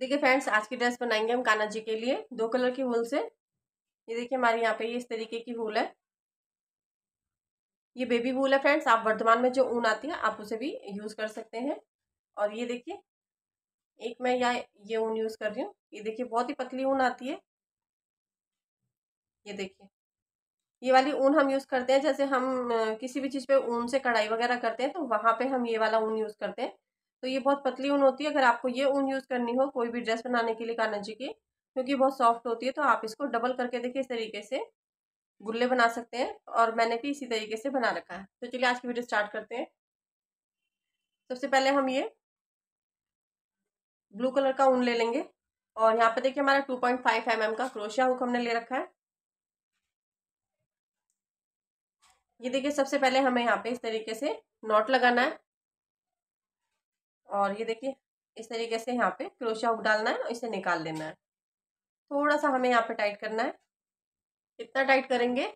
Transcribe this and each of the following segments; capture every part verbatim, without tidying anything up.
देखिए फ्रेंड्स, आज की ड्रेस बनाएंगे हम कन्हाजी के लिए दो कलर की वूल से। ये देखिए हमारे यहाँ पे ये इस तरीके की वूल है, ये बेबी वूल है फ्रेंड्स। आप वर्तमान में जो ऊन आती है आप उसे भी यूज़ कर सकते हैं। और ये देखिए एक मैं यहाँ ये ऊन यूज़ कर रही हूँ, ये देखिए बहुत ही पतली ऊन आती है। ये देखिए ये वाली ऊन हम यूज़ करते हैं, जैसे हम किसी भी चीज़ पे ऊन से कढ़ाई वगैरह करते हैं तो वहाँ पे हम ये वाला ऊन यूज़ करते हैं। तो ये बहुत पतली ऊन होती है। अगर आपको ये ऊन यूज़ करनी हो कोई भी ड्रेस बनाने के लिए कन्हाजी की, क्योंकि बहुत सॉफ्ट होती है, तो आप इसको डबल करके देखिए इस तरीके से गुल्ले बना सकते हैं। और मैंने भी इसी तरीके से बना रखा है। तो चलिए आज की वीडियो स्टार्ट करते हैं। सबसे पहले हम ये ब्लू कलर का ऊन ले लेंगे और यहाँ पे देखिए हमारा two point five M M का क्रोशिया हुक हमने ले रखा है। ये देखिए सबसे पहले हमें यहाँ पे इस तरीके से नॉट लगाना है और ये देखिए इस तरीके से यहाँ पे क्रोशिया हुक डालना है और इसे निकाल लेना है। थोड़ा सा हमें यहाँ पे टाइट करना है। इतना टाइट करेंगे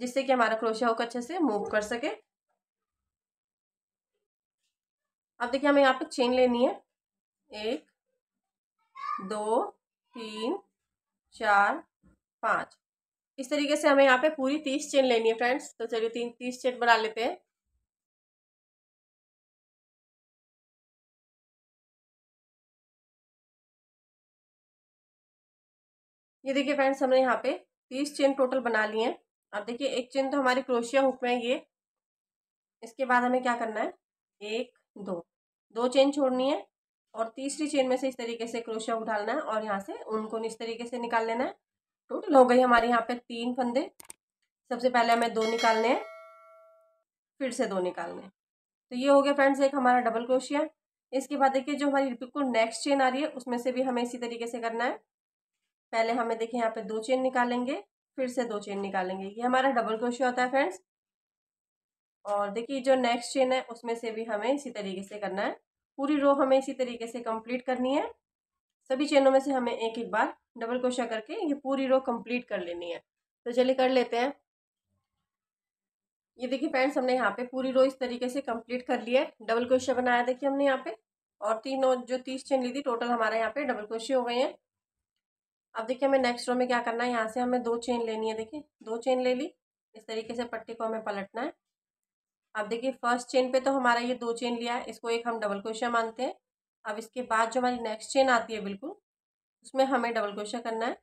जिससे कि हमारा क्रोशिया हुक अच्छे से मूव कर सके। अब देखिए हमें यहाँ पे चेन लेनी है, एक दो तीन चार पाँच, इस तरीके से हमें यहाँ पे पूरी तीस चेन लेनी है फ्रेंड्स। तो चलिए तीन तीस चेन बना लेते हैं। ये देखिए फ्रेंड्स हमने यहाँ पे तीस चेन टोटल बना ली है। अब देखिए एक चेन तो हमारी क्रोशिया हुक में है ये। इसके बाद हमें क्या करना है, एक दो दो चेन छोड़नी है और तीसरी चेन में से इस तरीके से क्रोशिया हुक डालना है और यहाँ से उनको इस तरीके से निकाल लेना है। टोटल हो गई हमारे यहाँ पे तीन फंदे। सबसे पहले हमें दो निकालने हैं, फिर से दो निकालने हैं। तो ये हो गया फ्रेंड्स एक हमारा डबल क्रोशिया। इसके बाद देखिए जो हमारी बिल्कुल नेक्स्ट चेन आ रही है उसमें से भी हमें इसी तरीके से करना है। पहले हमें देखिए यहाँ पे दो चेन निकालेंगे, फिर से दो चेन निकालेंगे। ये हमारा डबल क्रोशिया होता है फ्रेंड्स। और देखिए जो नेक्स्ट चेन है उसमें से भी हमें इसी तरीके से करना है। पूरी रो हमें इसी तरीके से कंप्लीट करनी है। सभी चेनों में से हमें एक एक बार डबल क्रोशिया करके ये पूरी रो कंप्लीट कर लेनी है। तो चलिए कर लेते हैं। ये देखिए फ्रेंड्स हमने यहाँ पे पूरी रो इस तरीके से कंप्लीट कर लिया है, डबल क्रोशिया बनाया देखिए हमने यहाँ पे। और तीनों जो तीस चेन ली थी टोटल हमारे यहाँ पे डबल क्रोशिया हो गए हैं। अब देखिए हमें नेक्स्ट रो में क्या करना है, यहाँ से हमें दो चेन लेनी है। देखिए दो चेन ले ली, इस तरीके से पट्टी को हमें पलटना है। अब देखिए फर्स्ट चेन पे तो हमारा ये दो चेन लिया है, इसको एक हम डबल क्रोशिया मानते हैं। अब इसके बाद जो हमारी नेक्स्ट चेन आती है बिल्कुल उसमें हमें डबल क्रोशिया करना है।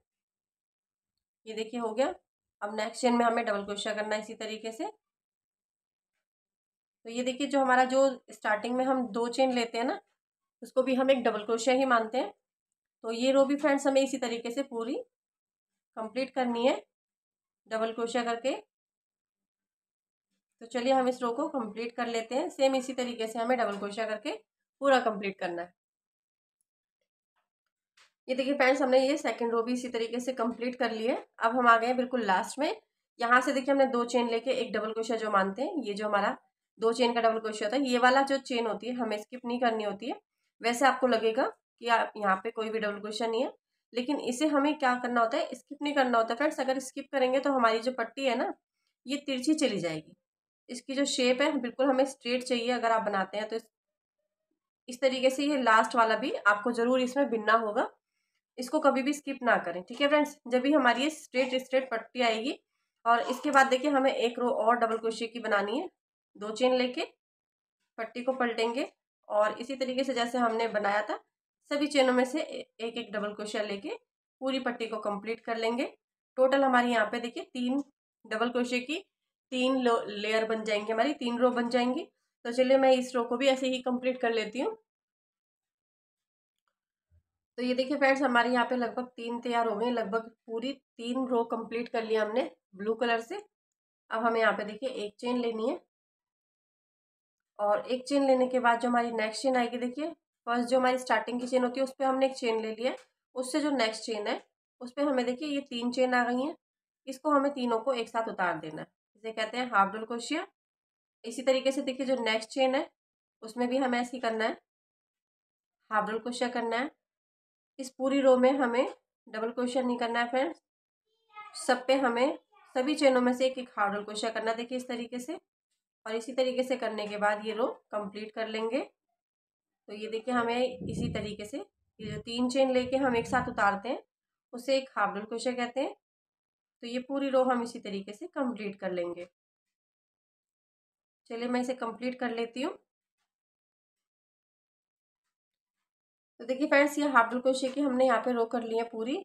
ये देखिए हो गया। अब नेक्स्ट चेन में हमें डबल क्रोशिया करना है इसी तरीके से। तो ये देखिए जो हमारा जो स्टार्टिंग में हम दो चेन लेते हैं ना उसको भी हम एक डबल क्रोशिया ही मानते हैं। तो ये रो भी फ्रेंड्स हमें इसी तरीके से पूरी कंप्लीट करनी है डबल क्रोशिया करके। तो चलिए हम इस रो को कंप्लीट कर लेते हैं। सेम इसी तरीके से हमें डबल क्रोशिया करके पूरा कंप्लीट करना है। ये देखिए फ्रेंड्स हमने ये सेकंड रो भी इसी तरीके से कंप्लीट कर लिए। अब हम आ गए हैं बिल्कुल लास्ट में। यहाँ से देखिए हमने दो चेन लेके एक डबल क्रोशिया जो मानते हैं, ये जो हमारा दो चेन का डबल क्रोशिया होता है, ये वाला जो चेन होती है हमें स्किप नहीं करनी होती है। वैसे आपको लगेगा कि आप यहाँ पे कोई भी डबल क्रोशिया नहीं है, लेकिन इसे हमें क्या करना होता है, स्किप नहीं करना होता फ्रेंड्स। अगर स्किप करेंगे तो हमारी जो पट्टी है ना ये तिरछी चली जाएगी। इसकी जो शेप है बिल्कुल हमें स्ट्रेट चाहिए अगर आप बनाते हैं तो। इस तरीके से ये लास्ट वाला भी आपको ज़रूर इसमें बिनना होगा, इसको कभी भी स्किप ना करें, ठीक है फ्रेंड्स। जब भी हमारी ये स्ट्रेट स्ट्रेट पट्टी आएगी। और इसके बाद देखिए हमें एक रो और डबल क्रोशिया की बनानी है। दो चेन लेके पट्टी को पलटेंगे और इसी तरीके से जैसे हमने बनाया था सभी चेनों में से एक एक डबल क्रोशिया लेके पूरी पट्टी को कंप्लीट कर लेंगे। टोटल हमारे यहाँ पे देखिए तीन डबल क्रोशिया की तीन लेयर बन जाएंगी, हमारी तीन रो बन जाएंगी। तो चलिए मैं इस रो को भी ऐसे ही कंप्लीट कर लेती हूँ। तो ये देखिए फ्रेंड्स हमारे यहाँ पे लगभग तीन तैयार हो गए, लगभग पूरी तीन रो कंप्लीट कर लिया हमने ब्लू कलर से। अब हमें यहाँ पे देखिए एक चेन लेनी है और एक चेन लेने के बाद जो हमारी नेक्स्ट चेन आएगी, देखिए फर्स्ट जो हमारी स्टार्टिंग की चेन होती है उस पर हमने एक चेन ले लिया है। उससे जो नेक्स्ट चेन है उस पर हमें देखिए ये तीन चेन आ गई हैं। इसको हमें तीनों को एक साथ उतार देना है, इसे कहते हैं हाफ डबल क्रोशिया। इसी तरीके से देखिए जो नेक्स्ट चेन है उसमें भी हमें ऐसे ही करना है, हाफ डबल क्रोशिया करना है। इस पूरी रो में हमें डबल क्रोशिया नहीं करना है फ्रेंड्स, सब पे हमें सभी चेनों में से एक एक हाफ डबल क्रोशिया करना है, देखिए इस तरीके से। और इसी तरीके से करने के बाद ये रो कंप्लीट कर लेंगे। तो ये देखिए हमें इसी तरीके से ये जो तीन चेन लेके हम एक साथ उतारते हैं उसे एक हाफ डबल क्रोशिया कहते हैं। तो ये पूरी रो हम इसी तरीके से कंप्लीट कर लेंगे। चलिए मैं इसे कंप्लीट कर लेती हूँ। तो देखिए फ्रेंड्स ये हाफ डबल क्रोशिया की हमने यहाँ पे रो कर ली है पूरी।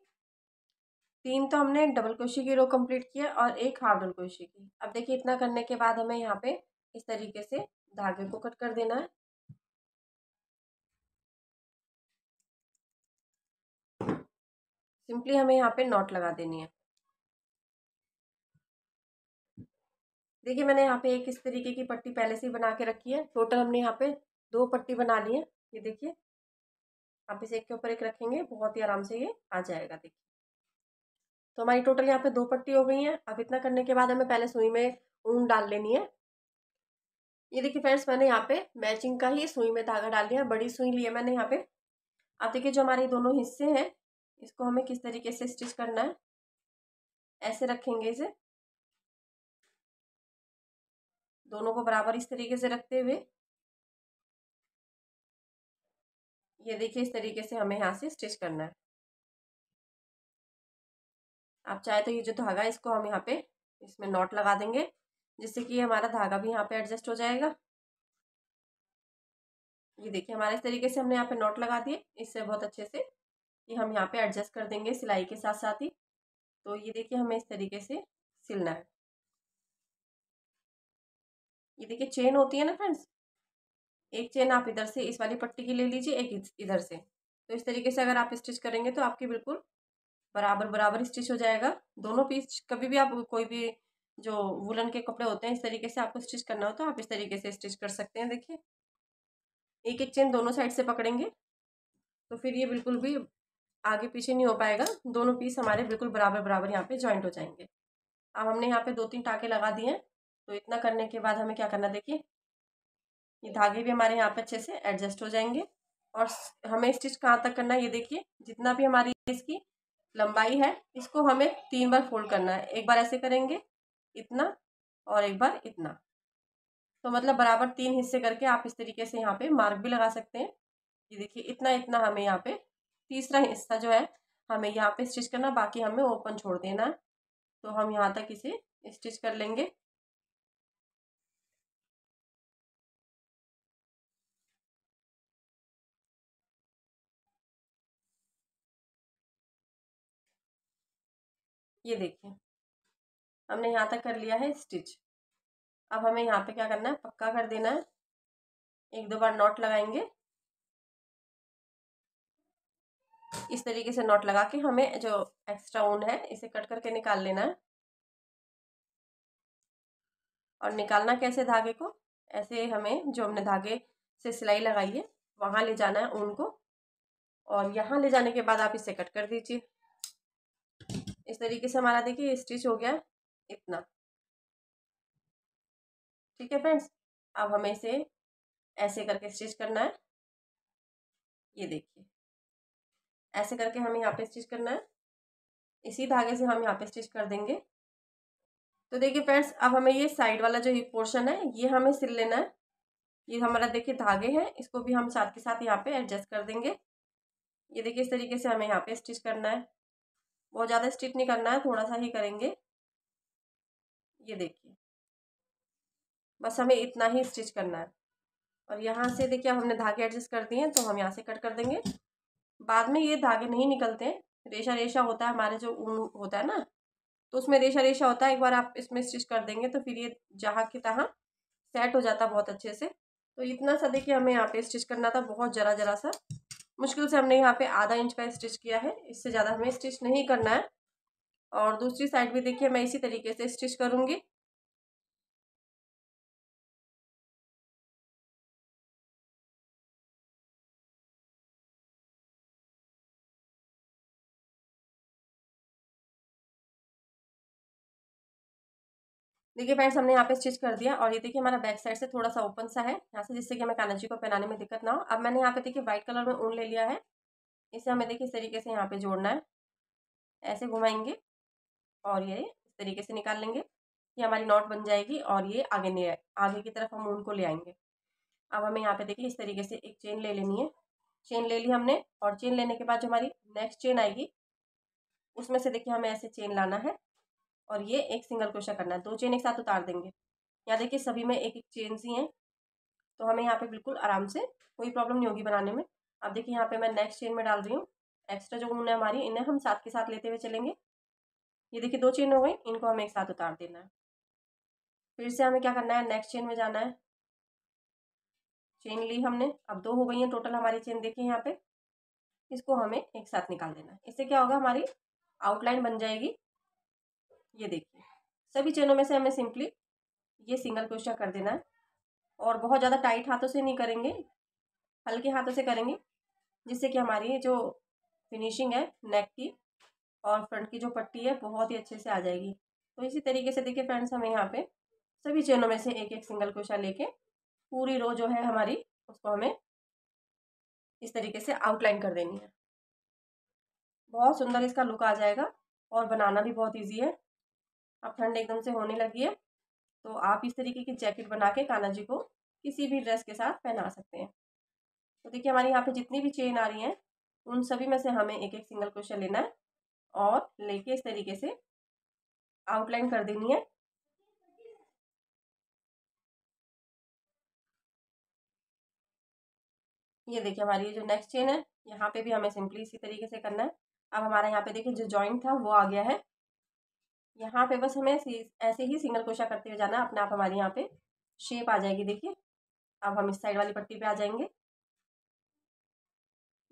तीन तो हमने डबल क्रोशिया की रो कंप्लीट किया और एक हाफ डबल क्रोशिया की। अब देखिए इतना करने के बाद हमें यहाँ पे इस तरीके से धागे को कट कर देना है। सिंपली हमें यहाँ पे नॉट लगा देनी है। देखिए मैंने यहाँ पे एक इस तरीके की पट्टी पहले से ही बना के रखी है। टोटल हमने यहाँ पे दो पट्टी बना ली है। ये देखिए आप इसे एक के ऊपर एक रखेंगे बहुत ही आराम से ये आ जाएगा। देखिए तो हमारी टोटल यहाँ पे दो पट्टी हो गई है। अब इतना करने के बाद हमें पहले सुई में ऊन डाल लेनी है। ये देखिए फ्रेंड्स मैंने यहाँ पे मैचिंग का ही सुई में धागा डाल लिया। बड़ी सुई ली है मैंने यहाँ पे। आप देखिए जो हमारे दोनों हिस्से हैं इसको हमें किस तरीके से स्टिच करना है। ऐसे रखेंगे इसे दोनों को बराबर इस तरीके से रखते हुए। ये देखिए इस तरीके से हमें यहाँ से स्टिच करना है। आप चाहे तो ये जो धागा है इसको हम यहाँ पे इसमें नॉट लगा देंगे जिससे कि हमारा धागा भी यहाँ पे एडजस्ट हो जाएगा। ये देखिए हमारे इस तरीके से हमने यहाँ पे नॉट लगा दिए। इससे बहुत अच्छे से ये हम यहाँ पे एडजस्ट कर देंगे सिलाई के साथ साथ ही। तो ये देखिए हमें इस तरीके से सिलना है। ये देखिए चेन होती है ना फ्रेंड्स, एक चेन आप इधर से इस वाली पट्टी की ले लीजिए, एक इधर से। तो इस तरीके से अगर आप स्टिच करेंगे तो आपकी बिल्कुल बराबर बराबर स्टिच हो जाएगा दोनों पीस। कभी भी आप कोई भी जो वुलन के कपड़े होते हैं इस तरीके से आपको स्टिच करना हो तो आप इस तरीके से स्टिच कर सकते हैं। देखिए एक एक चेन दोनों साइड से पकड़ेंगे तो फिर ये बिल्कुल भी आगे पीछे नहीं हो पाएगा। दोनों पीस हमारे बिल्कुल बराबर बराबर यहाँ पे जॉइंट हो जाएंगे। अब हमने यहाँ पे दो तीन टाँके लगा दिए हैं। तो इतना करने के बाद हमें क्या करना, देखिए ये धागे भी हमारे यहाँ पे अच्छे से एडजस्ट हो जाएंगे। और हमें स्टिच कहाँ तक करना है, ये देखिए जितना भी हमारी इसकी लंबाई है इसको हमें तीन बार फोल्ड करना है। एक बार ऐसे करेंगे इतना और एक बार इतना। तो मतलब बराबर तीन हिस्से करके आप इस तरीके से यहाँ पे मार्क भी लगा सकते हैं। ये देखिए इतना इतना हमें यहाँ पे तीसरा हिस्सा जो है हमें यहाँ पे स्टिच करना, बाकी हमें ओपन छोड़ देना। तो हम यहाँ तक इसे स्टिच कर लेंगे। ये देखिए हमने यहाँ तक कर लिया है स्टिच। अब हमें यहाँ पे क्या करना है, पक्का कर देना है। एक दो बार नॉट लगाएंगे इस तरीके से। नॉट लगा के हमें जो एक्स्ट्रा ऊन है इसे कट करके निकाल लेना है। और निकालना कैसे, धागे को ऐसे हमें जो हमने धागे से सिलाई लगाई है वहाँ ले जाना है ऊन को। और यहाँ ले जाने के बाद आप इसे कट कर दीजिए इस तरीके से। हमारा देखिए स्टिच हो गया इतना। ठीक है फ्रेंड्स, अब हमें इसे ऐसे करके स्टिच करना है। ये देखिए ऐसे करके हमें यहाँ पे स्टिच करना है। इसी धागे से हम यहाँ पे स्टिच कर देंगे। तो देखिए फ्रेंड्स अब हमें ये साइड वाला जो ये पोर्शन है ये हमें सिल लेना है। ये हमारा देखिए धागे हैं इसको भी हम साथ के साथ यहाँ पे एडजस्ट कर देंगे। ये देखिए इस तरीके से हमें यहाँ पे स्टिच करना है। बहुत ज़्यादा स्टिच नहीं करना है, थोड़ा सा ही करेंगे। ये देखिए बस हमें इतना ही स्टिच करना है। और यहाँ से देखिए हमने धागे एडजस्ट कर दिए हैं तो हम यहाँ से कट कर देंगे। बाद में ये धागे नहीं निकलते हैं, रेशा रेशा होता है। हमारे जो ऊन होता है ना तो उसमें रेशा रेशा होता है। एक बार आप इसमें स्टिच कर देंगे तो फिर ये जहाँ की तहाँ सेट हो जाता है बहुत अच्छे से। तो इतना सा देखिए हमें यहाँ पे स्टिच करना था, बहुत ज़रा ज़रा सा। मुश्किल से हमने यहाँ पे आधा इंच का स्टिच किया है, इससे ज़्यादा हमें स्टिच नहीं करना है। और दूसरी साइड भी देखिए मैं इसी तरीके से स्टिच करूँगी। देखिए फ्रेंड्स हमने यहाँ पे स्टिच कर दिया। और ये देखिए हमारा बैक साइड से थोड़ा सा ओपन सा है यहाँ से, जिससे कि हमें कन्हाजी को पहनाने में दिक्कत ना हो। अब मैंने यहाँ पे देखिए व्हाइट कलर में ऊन ले लिया है। इसे हमें देखिए इस तरीके से यहाँ पे जोड़ना है। ऐसे घुमाएंगे और ये इस तरीके से निकाल लेंगे। ये हमारी नॉट बन जाएगी और ये आगे नहीं आगे की तरफ हम ऊन को ले आएंगे। अब हमें यहाँ पे देखिए इस तरीके से एक चेन ले लेनी है। चेन ले ली हमने, और चेन लेने के बाद जो हमारी नेक्स्ट चेन आएगी उसमें से देखिए हमें ऐसे चेन लाना है और ये एक सिंगल क्रोशा करना है। दो चेन एक साथ उतार देंगे। यहाँ देखिए सभी में एक एक चेन सी हैं, तो हमें यहाँ पे बिल्कुल आराम से, कोई प्रॉब्लम नहीं होगी बनाने में। अब देखिए यहाँ पे मैं नेक्स्ट चेन में डाल रही हूँ। एक्स्ट्रा जो ऊन है हमारी, इन्हें हम साथ के साथ लेते हुए चलेंगे। ये देखिए दो चेन हो गई, इनको हमें एक साथ उतार देना है। फिर से हमें क्या करना है, नेक्स्ट चेन में जाना है। चेन ली हमने, अब दो हो गई हैं टोटल हमारी चेन। देखिए यहाँ पे इसको हमें एक साथ निकाल देना है। इससे क्या होगा, हमारी आउटलाइन बन जाएगी। ये देखिए सभी चेनों में से हमें सिंपली ये सिंगल क्रोशिया कर देना है, और बहुत ज़्यादा टाइट हाथों से नहीं करेंगे, हल्के हाथों से करेंगे, जिससे कि हमारी जो फिनिशिंग है नेक की और फ्रंट की जो पट्टी है बहुत ही अच्छे से आ जाएगी। तो इसी तरीके से देखिए फ्रेंड्स, हमें यहाँ पे सभी चेनों में से एक एक सिंगल क्रोशिया लेके पूरी रो जो है हमारी, उसको हमें इस तरीके से आउटलाइन कर देनी है। बहुत सुंदर इसका लुक आ जाएगा और बनाना भी बहुत ईजी है। अब ठंड एकदम से होने लगी है, तो आप इस तरीके की जैकेट बना के कन्हाजी को किसी भी ड्रेस के साथ पहना सकते हैं। तो देखिए हमारे यहाँ पे जितनी भी चेन आ रही हैं, उन सभी में से हमें एक एक सिंगल क्रोशिया लेना है और लेके इस तरीके से आउटलाइन कर देनी है। ये देखिए हमारी जो नेक्स्ट चेन है, यहाँ पे भी हमें सिंपली इसी तरीके से करना है। अब हमारा यहाँ पे देखिए जो जॉइंट था वो आ गया है। यहाँ पे बस हमें ऐसे ही सिंगल क्रोशिया करते हुए जाना, अपने आप हमारे यहाँ पे शेप आ जाएगी। देखिए अब हम इस साइड वाली पट्टी पे आ जाएंगे।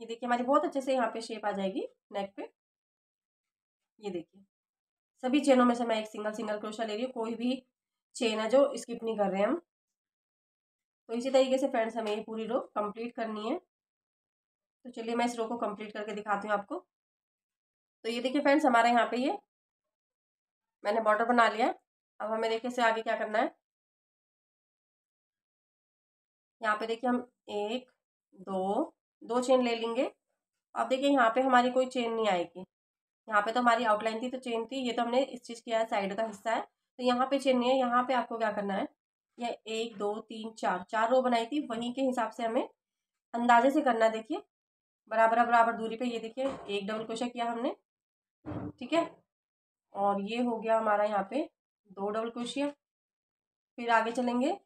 ये देखिए हमारी बहुत अच्छे से यहाँ पे शेप आ जाएगी नेक पे। ये देखिए सभी चेनों में से मैं एक सिंगल सिंगल क्रोशिया ले रही हूँ, कोई भी चेन है जो स्किप नहीं कर रहे हम। तो इसी तरीके से फ्रेंड्स हमें ये पूरी रो कंप्लीट करनी है। तो चलिए मैं इस रो को कंप्लीट करके दिखाती हूँ आपको। तो ये देखिए फ्रेंड्स हमारे यहाँ पे ये मैंने बॉर्डर बना लिया है। अब हमें देखिए से आगे क्या करना है। यहाँ पे देखिए हम एक दो दो चेन ले लेंगे। अब देखिए यहाँ पे हमारी कोई चेन नहीं आएगी। यहाँ पे तो हमारी आउटलाइन थी, तो चेन थी, ये तो हमने स्टिच किया है, साइड का हिस्सा है, तो यहाँ पे चेन नहीं है। यहाँ पे आपको क्या करना है, यह एक दो तीन चार चार रो बनाई थी, वहीं के हिसाब से हमें अंदाजे से करना है। देखिए बराबर बराबर दूरी पे ये देखिए एक डबल क्रोशिया किया हमने, ठीक है, और ये हो गया हमारा यहाँ पे दो डबल क्रोशिया। फिर आगे चलेंगे,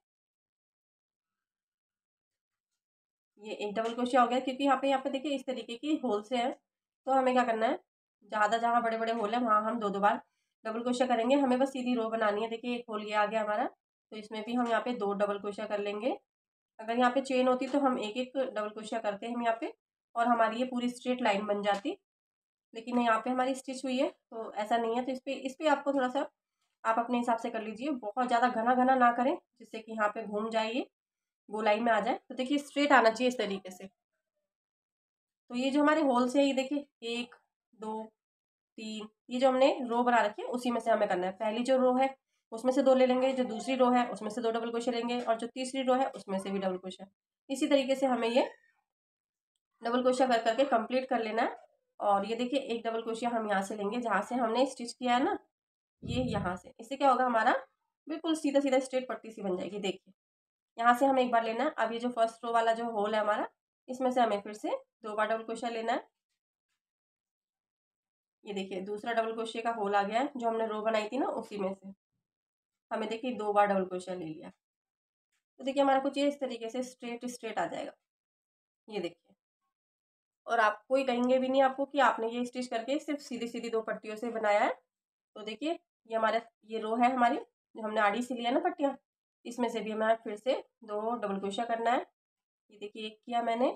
ये एक डबल क्रोशिया हो गया, क्योंकि यहाँ पे यहाँ पे देखिए इस तरीके की होल से है। तो हमें क्या करना है, ज़्यादा जहाँ बड़े बड़े होल है वहाँ हम दो दो बार डबल क्रोशिया करेंगे। हमें बस सीधी रो बनानी है। देखिए एक होल ये आ गया हमारा, तो इसमें भी हम यहाँ पे दो डबल क्रोशिया कर लेंगे। अगर यहाँ पे चेन होती तो हम एक एक डबल क्रोशिया करते हैं हम यहाँ पे, और हमारी ये पूरी स्ट्रेट लाइन बन जाती, लेकिन यहाँ पे हमारी स्टिच हुई है, तो ऐसा नहीं है। तो इस पर इस पर आपको थोड़ा सा आप अपने हिसाब से कर लीजिए, बहुत ज़्यादा घना घना ना करें, जिससे कि यहाँ पे घूम जाइए, गोलाई में आ जाए। तो देखिए स्ट्रेट आना चाहिए इस तरीके से। तो ये जो हमारे होल से है, ये देखिए एक दो तीन, ये जो हमने रो बना रखी है उसी में से हमें करना है। पहली जो रो है उसमें से दो ले लेंगे, जो दूसरी रो है उसमें से दो डबल क्रोशिया लेंगे, और जो तीसरी रो है उसमें से भी डबल क्रोशिया। इसी तरीके से हमें ये डबल क्रोशिया कर करके कंप्लीट कर लेना है। और ये देखिए एक डबल क्रोशिया हम यहाँ से लेंगे, जहाँ से हमने स्टिच किया है ना, ये यहाँ से। इससे क्या होगा, हमारा बिल्कुल सीधा सीधा स्ट्रेट पट्टी सी बन जाएगी। देखिए यहाँ से हमें एक बार लेना है। अब ये जो फर्स्ट रो वाला जो होल है हमारा, इसमें से हमें फिर से दो बार डबल क्रोशिया लेना है। ये देखिए दूसरा डबल क्रोशिया का होल आ गया है, जो हमने रो बनाई थी ना उसी में से हमें देखिए दो बार डबल क्रोशिया ले लिया। तो देखिए हमारा कुछ ये इस तरीके से स्ट्रेट स्ट्रेट आ जाएगा। ये देखिए, और आप कोई कहेंगे भी नहीं आपको कि आपने ये स्टिच करके सिर्फ सीधी सीधी दो पट्टियों से बनाया है। तो देखिए ये हमारा ये रो है हमारी, जो हमने आड़ी से लिया ना पट्टियाँ, इसमें से भी हमें फिर से दो डबल क्रोशिया करना है। ये देखिए एक किया मैंने,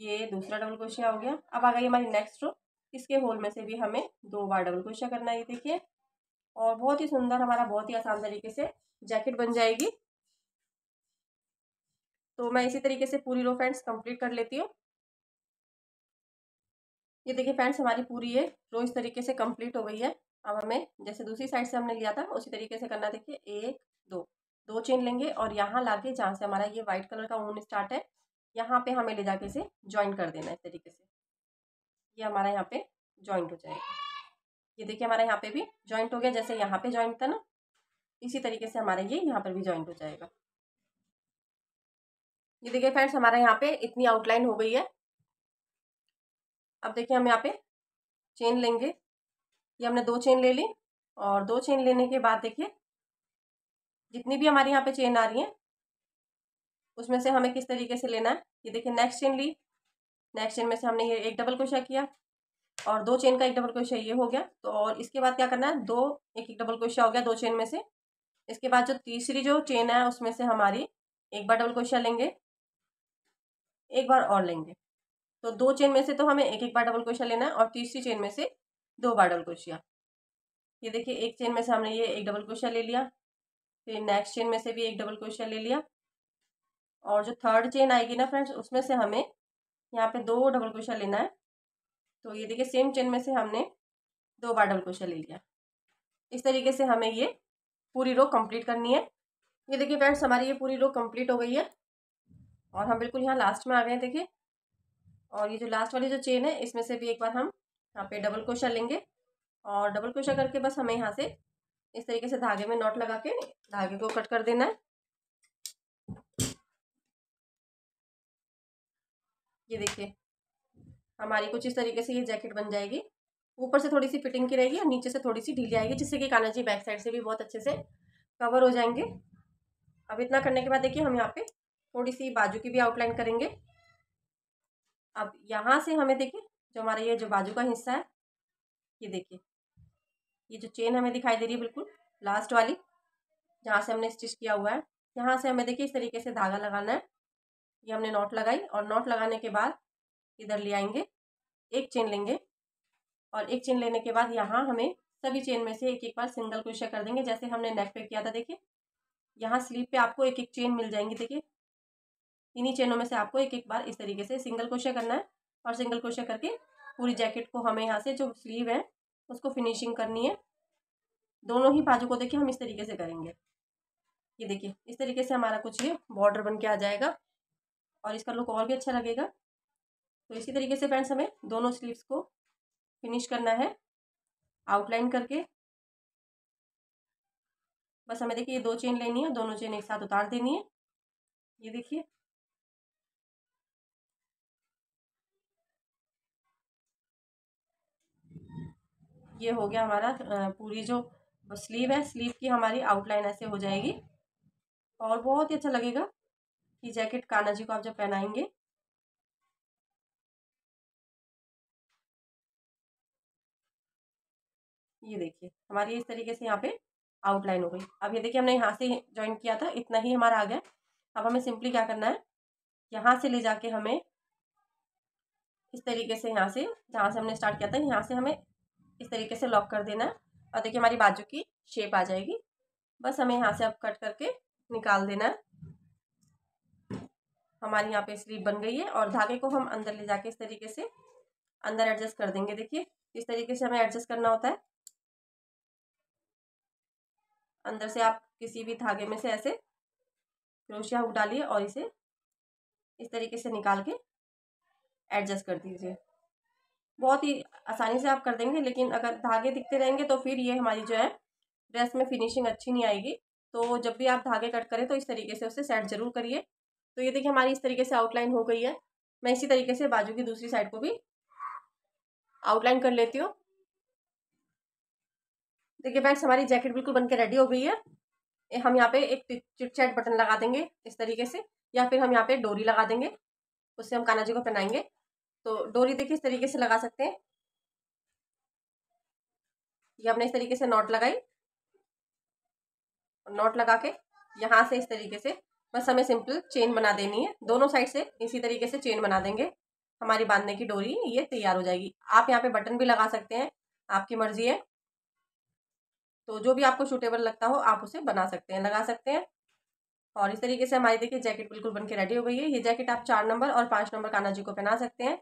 ये दूसरा डबल क्रोशिया हो गया। अब आ गई हमारी नेक्स्ट रो, इसके होल में से भी हमें दो बार डबल क्रोशिया करना है। ये देखिए, और बहुत ही सुंदर हमारा, बहुत ही आसान तरीके से जैकेट बन जाएगी। तो मैं इसी तरीके से पूरी रो फ्रेंड्स कंप्लीट कर लेती हूँ। ये देखिए फ्रेंड्स हमारी पूरी ये रो इस तरीके से कंप्लीट हो गई है। अब हमें जैसे दूसरी साइड से हमने लिया था उसी तरीके से करना। देखिए एक दो दो चेन लेंगे, और यहाँ लाके जहाँ से हमारा ये वाइट कलर का ऊन स्टार्ट है, यहाँ पे हमें ले जाके इसे ज्वाइन कर देना है इस तरीके से। ये हमारा यहाँ पे ज्वाइंट हो जाएगा। ये देखिए हमारा यहाँ पे भी ज्वाइंट हो गया, जैसे यहाँ पे ज्वाइंट था ना, इसी तरीके से हमारा ये यहाँ पर भी ज्वाइंट हो जाएगा। ये देखिए फ्रेंड्स हमारे यहाँ पे इतनी आउटलाइन हो गई है। अब देखिए हम यहाँ पे चेन लेंगे, ये हमने दो चेन ले ली और दो चेन लेने के बाद देखिए जितनी भी हमारे यहाँ पे चेन आ रही है उसमें से हमें किस तरीके से लेना है। ये देखिए नेक्स्ट चेन ली, नेक्स्ट चेन में से हमने ये एक डबल क्रोशिया किया और दो चेन का एक डबल क्रोशिया ये हो गया। तो और इसके बाद क्या करना है, दो एक एक डबल क्रोशिया हो गया दो चेन में से। इसके बाद जो तीसरी जो चेन है उसमें से हमारी एक बार डबल क्रोशिया लेंगे, एक बार और लेंगे। तो दो चेन में से तो हमें एक एक बार डबल क्रोशिया लेना है और तीसरी चेन में से दो बार डबल क्रोशिया। ये देखिए एक चेन में से हमने ये एक डबल क्रोशिया ले लिया, फिर नेक्स्ट चेन में से भी एक डबल क्रोशिया ले लिया और जो थर्ड चेन आएगी ना फ्रेंड्स उसमें से हमें यहाँ पे दो डबल क्रोशिया लेना है। तो ये देखिए सेम चेन में से हमने दो बार डबल क्रोशिया ले लिया। इस तरीके से हमें ये पूरी रो कंप्लीट करनी है। ये देखिए फ्रेंड्स हमारी ये पूरी रो कंप्लीट हो गई है और हम बिल्कुल यहाँ लास्ट में आ गए हैं देखिए। और ये जो लास्ट वाली जो चेन है इसमें से भी एक बार हम यहाँ पे डबल क्रोशिया लेंगे और डबल क्रोशिया करके बस हमें यहाँ से इस तरीके से धागे में नॉट लगा के धागे को कट कर देना है। ये देखिए हमारी कुछ इस तरीके से ये जैकेट बन जाएगी। ऊपर से थोड़ी सी फिटिंग की रहेगी और नीचे से थोड़ी सी ढीली आएगी, जिससे कि कन्हाजी बैक साइड से भी बहुत अच्छे से कवर हो जाएंगे। अब इतना करने के बाद देखिए हम यहाँ पे थोड़ी सी बाजू की भी आउटलाइन करेंगे। अब यहाँ से हमें देखिए जो हमारा ये जो बाजू का हिस्सा है, ये देखिए ये जो चेन हमें दिखाई दे रही है बिल्कुल लास्ट वाली जहाँ से हमने स्टिच किया हुआ है, यहाँ से हमें देखिए इस तरीके से धागा लगाना है। ये हमने नॉट लगाई और नॉट लगाने के बाद इधर ले आएंगे, एक चेन लेंगे और एक चेन लेने के बाद यहाँ हमें सभी चेन में से एक एक बार सिंगल क्रोशिया कर देंगे, जैसे हमने नेक पे किया था। देखिए यहाँ स्लीव पे आपको एक एक चेन मिल जाएंगी। देखिए इन्हीं चेनों में से आपको एक एक बार इस तरीके से सिंगल क्रोशिया करना है और सिंगल क्रोशिया करके पूरी जैकेट को हमें यहाँ से जो स्लीव है उसको फिनिशिंग करनी है। दोनों ही बाजू को देखिए हम इस तरीके से करेंगे। ये देखिए इस तरीके से हमारा कुछ ये बॉर्डर बन के आ जाएगा और इसका लुक और भी अच्छा लगेगा। तो इसी तरीके से फ्रेंड्स हमें दोनों स्लीव्स को फिनिश करना है आउटलाइन करके। बस हमें देखिए ये दो चेन लेनी है, दोनों चेन एक साथ उतार देनी है। ये देखिए ये हो गया हमारा पूरी जो स्लीव है, स्लीव की हमारी आउटलाइन ऐसे हो जाएगी और बहुत ही अच्छा लगेगा। ये जैकेट कन्हाजी को आप जब पहनाएंगे ये देखिए हमारी इस तरीके से यहाँ पे आउटलाइन हो गई। अब ये देखिए हमने यहाँ से ज्वाइन किया था, इतना ही हमारा आ गया। अब हमें सिंपली क्या करना है, यहाँ से ले जाके हमें इस तरीके से यहाँ से जहाँ से हमने स्टार्ट किया था यहाँ से हमें इस तरीके से लॉक कर देना है और देखिए हमारी बाजू की शेप आ जाएगी। बस हमें यहाँ से अब कट करके निकाल देना है। हमारी यहाँ पे स्लीव बन गई है और धागे को हम अंदर ले जाके इस तरीके से अंदर एडजस्ट कर देंगे। देखिए इस तरीके से हमें एडजस्ट करना होता है। अंदर से आप किसी भी धागे में से ऐसे क्रोशिया हुक डालिए और इसे इस तरीके से निकाल के एडजस्ट कर दीजिए। बहुत ही आसानी से आप कर देंगे, लेकिन अगर धागे दिखते रहेंगे तो फिर ये हमारी जो है ड्रेस में फिनिशिंग अच्छी नहीं आएगी। तो जब भी आप धागे कट करें तो इस तरीके से उसे सेट ज़रूर करिए। तो ये देखिए हमारी इस तरीके से आउटलाइन हो गई है। मैं इसी तरीके से बाजू की दूसरी साइड को भी आउटलाइन कर लेती हूँ। देखिए फ्रेंड्स हमारी जैकेट बिल्कुल बनके रेडी हो गई है। हम यहाँ पे एक चिटचैट बटन लगा देंगे इस तरीके से, या फिर हम यहाँ पे डोरी लगा देंगे, उससे हम कन्हाजी को पहनाएंगे। तो डोरी देखिए इस तरीके से लगा सकते हैं। ये हमने इस तरीके से नॉट लगाई, नॉट लगा के यहाँ से इस तरीके से बस हमें सिंपल चेन बना देनी है। दोनों साइड से इसी तरीके से चेन बना देंगे, हमारी बांधने की डोरी ये तैयार हो जाएगी। आप यहाँ पे बटन भी लगा सकते हैं, आपकी मर्जी है। तो जो भी आपको सूटेबल लगता हो आप उसे बना सकते हैं, लगा सकते हैं। और इस तरीके से हमारी देखिए जैकेट बिल्कुल बनके रेडी हो गई है। ये जैकेट आप चार नंबर और पाँच नंबर कन्हाजी को पहना सकते हैं।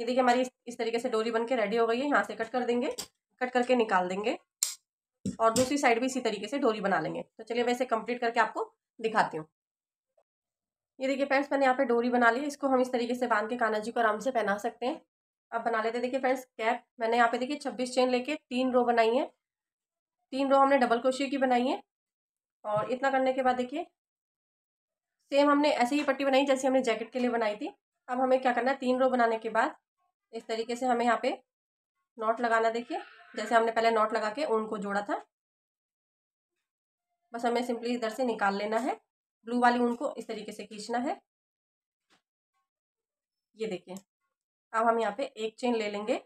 ये देखिए हमारी इस तरीके से डोरी बनके रेडी हो गई है। यहाँ से कट कर देंगे, कट करके निकाल देंगे और दूसरी साइड भी इसी तरीके से डोरी बना लेंगे। तो चलिए मैं इसे कंप्लीट करके आपको दिखाती हूँ। ये देखिए फ्रेंड्स मैंने यहाँ पे डोरी बना ली, इसको हम इस तरीके से बांध के कन्हाजी को आराम से पहना सकते हैं। अब बना लेते हैं देखिए फ्रेंड्स कैप। मैंने यहाँ पे देखिए छब्बीस चेन लेके तीन रो बनाई है, तीन रो हमने डबल क्रोशिया की बनाई है। और इतना करने के बाद देखिए सेम हमने ऐसे ही पट्टी बनाई जैसे हमने जैकेट के लिए बनाई थी। अब हमें क्या करना है, तीन रो बनाने के बाद इस तरीके से हमें यहाँ पे नॉट लगाना। देखिए जैसे हमने पहले नॉट लगा के ऊन को जोड़ा था, बस हमें सिंपली इधर से निकाल लेना है। ब्लू वाली ऊन को इस तरीके से खींचना है, ये देखिए। अब हम यहाँ पे एक चेन ले लेंगे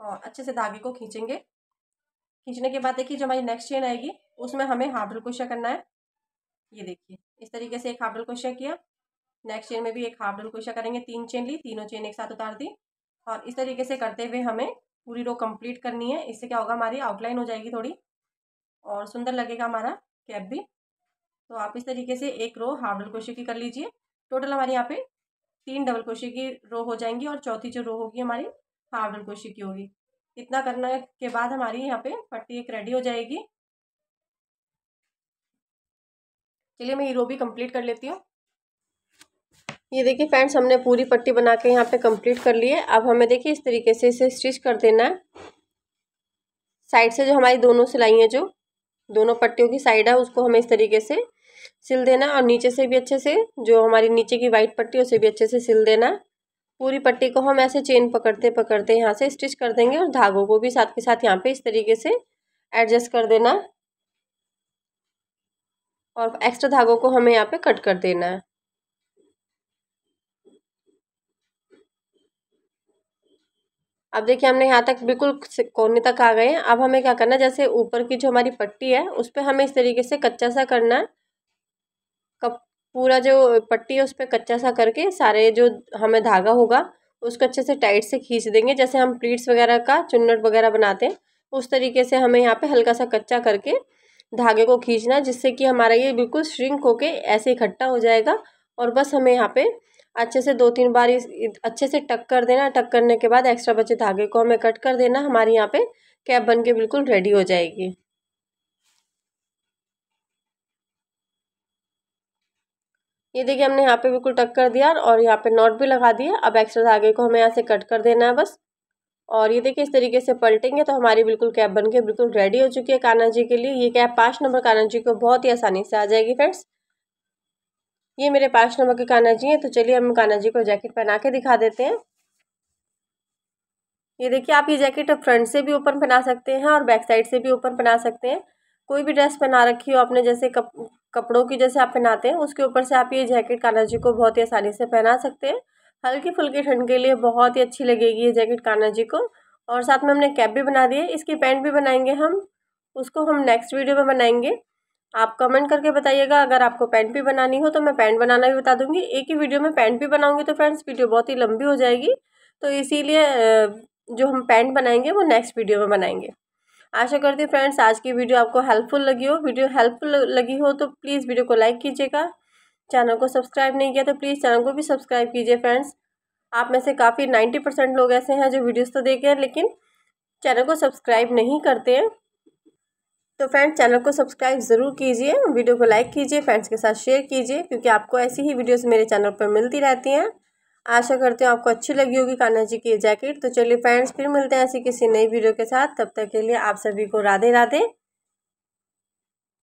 और अच्छे से धागे को खींचेंगे। खींचने के बाद देखिए जो हमारी नेक्स्ट चेन आएगी उसमें हमें हाफ डबल क्रोशिया करना है। ये देखिए इस तरीके से एक हाफ डबल क्रोशिया किया, नेक्स्ट चेन में भी एक हाफ डबल क्रोशिया करेंगे। तीन चेन ली, तीनों चेन एक साथ उतार दी और इस तरीके से करते हुए हमें पूरी रो कंप्लीट करनी है। इससे क्या होगा, हमारी आउटलाइन हो जाएगी थोड़ी और सुंदर लगेगा हमारा कैप भी। तो आप इस तरीके से एक रो हाफ डबल क्रोशिया की कर लीजिए। टोटल हमारे यहाँ पे तीन डबल क्रोशिया की रो हो जाएंगी और चौथी जो रो होगी हमारी हाफ डबल क्रोशिया की होगी। इतना करने के बाद हमारी यहाँ पे पट्टी एक रेडी हो जाएगी। चलिए मैं ये रो भी कंप्लीट कर लेती हूँ। ये देखिए फ्रेंड्स, हमने पूरी पट्टी बना के यहाँ पे कंप्लीट कर ली है। अब हमें देखिए इस तरीके से इसे स्टिच कर देना है। साइड से जो हमारी दोनों सिलाई है, जो दोनों पट्टियों की साइड है, उसको हमें इस तरीके से सिल देना और नीचे से भी अच्छे से, जो हमारी नीचे की वाइट पट्टी उसे भी अच्छे से सिल देना। पूरी पट्टी को हम ऐसे चेन पकड़ते पकड़ते यहाँ से स्टिच कर देंगे और धागों को भी साथ के साथ यहाँ पे इस तरीके से एडजस्ट कर देना और एक्स्ट्रा धागों को हमें यहाँ पे कट कर देना है। अब देखिए हमने यहाँ तक बिल्कुल कोने तक आ गए हैं। अब हमें क्या करना है, जैसे ऊपर की जो हमारी पट्टी है उस पर हमें इस तरीके से कच्चा सा करना है। कप पूरा जो पट्टी है उस पर कच्चा सा करके सारे जो हमें धागा होगा उसको अच्छे से टाइट से खींच देंगे। जैसे हम प्लीट्स वगैरह का चुन्नट वगैरह बनाते हैं उस तरीके से हमें यहाँ पे हल्का सा कच्चा करके धागे को खींचना, जिससे कि हमारा ये बिल्कुल श्रिंक होके ऐसे इकट्ठा हो जाएगा। और बस हमें यहाँ पे अच्छे से दो तीन बार अच्छे से टक कर देना। टक करने के बाद एक्स्ट्रा बचे धागे को हमें कट कर देना। हमारी यहाँ पे कैप बन के बिल्कुल रेडी हो जाएगी। ये देखिए हमने यहाँ पे बिल्कुल टक कर दिया और यहाँ पे नॉट भी लगा दिया। अब एक्स्ट्रा धागे को हमें यहाँ से कट कर देना है बस। और ये देखिए इस तरीके से पलटेंगे तो हमारी बिल्कुल कैप बन के बिल्कुल रेडी हो चुकी है कन्हाजी के लिए। ये कैप पाँच नंबर कन्हाजी को बहुत ही आसानी से आ जाएगी फ्रेंड्स। ये मेरे पाँच नंबर के कन्हाजी हैं। तो चलिए हम कन्हाजी को जैकेट पहना के दिखा देते हैं। ये देखिए आप ये जैकेट फ्रंट से भी ओपन पहना सकते हैं और बैक साइड से भी ओपन पहना सकते हैं। कोई भी ड्रेस पहना रखी हो आपने, जैसे कप कपड़ों की जैसे आप पहनाते हैं उसके ऊपर से आप ये जैकेट कन्हाजी को बहुत ही आसानी से पहना सकते हैं। हल्की फुल्की ठंड के लिए बहुत ही अच्छी लगेगी ये जैकेट कन्हाजी को। और साथ में हमने कैप भी बना दी है, इसकी पैंट भी बनाएंगे हम, उसको हम नेक्स्ट वीडियो में बनाएंगे। आप कमेंट करके बताइएगा। अगर आपको पैंट भी बनानी हो तो मैं पैंट बनाना भी बता दूंगी, एक ही वीडियो में पैंट भी बनाऊंगी तो फ्रेंड्स वीडियो बहुत ही लंबी हो जाएगी। तो इसीलिए जो हम पैंट बनाएंगे वो नेक्स्ट वीडियो में बनाएंगे। आशा करती हूँ फ्रेंड्स आज की वीडियो आपको हेल्पफुल लगी हो। वीडियो हेल्पफुल लगी हो तो प्लीज़ वीडियो को लाइक कीजिएगा। चैनल को सब्सक्राइब नहीं किया तो प्लीज़ चैनल को भी सब्सक्राइब कीजिए फ्रेंड्स। आप में से काफ़ी नाइन्टी परसेंट लोग ऐसे हैं जो वीडियोज़ तो देखे हैं लेकिन चैनल को सब्सक्राइब नहीं करते हैं। तो फ्रेंड्स चैनल को सब्सक्राइब ज़रूर कीजिए, वीडियो को लाइक कीजिए, फ्रेंड्स के साथ शेयर कीजिए, क्योंकि आपको ऐसी ही वीडियोस मेरे चैनल पर मिलती रहती हैं। आशा करती हूँ आपको अच्छी लगी होगी कन्हाजी की जैकेट। तो चलिए फ्रेंड्स फिर मिलते हैं ऐसी किसी नई वीडियो के साथ। तब तक के लिए आप सभी को राधे राधे।